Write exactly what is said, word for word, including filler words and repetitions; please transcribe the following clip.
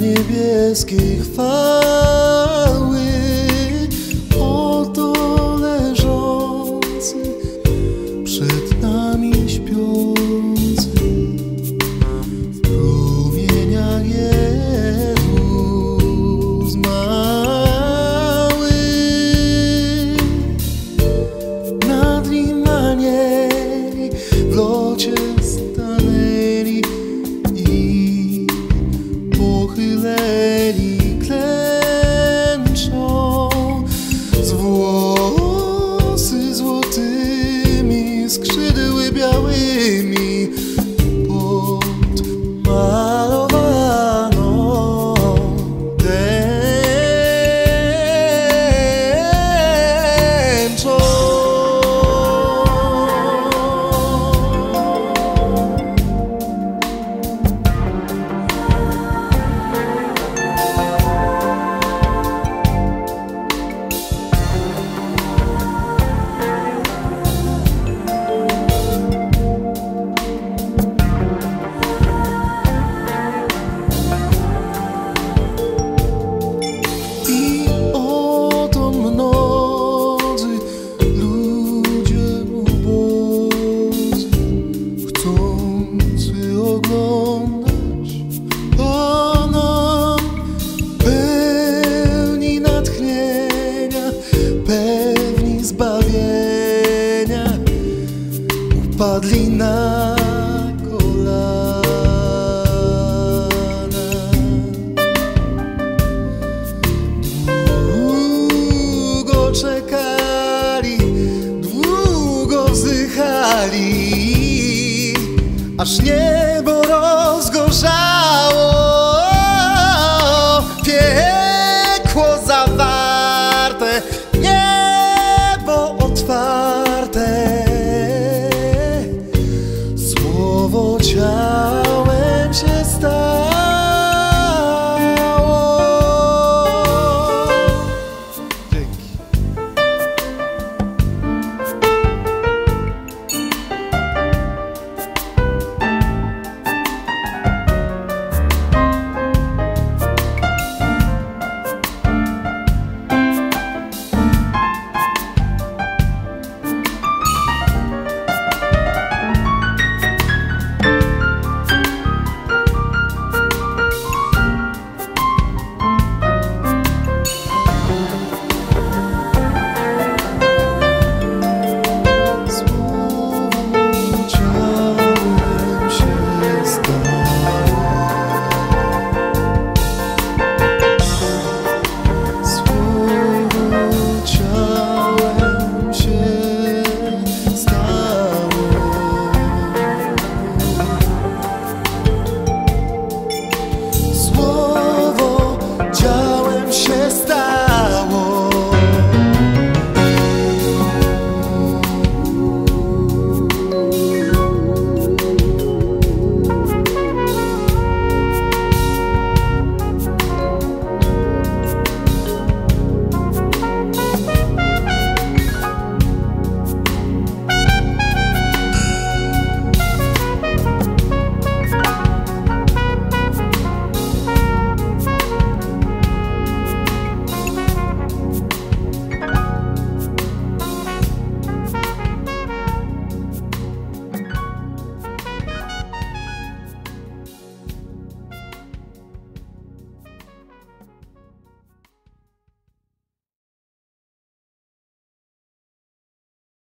niebieskiej chwały. Oto leżący przed nami śpiący w promieniach Jezus mały. Nad nim anieli w locie stanęli i pochyleni klęczą, z włosy złotymi, skrzydły białymi podmalowano tęczą. Padli na kolana. Długo czekali, długo wzdychali, aż nie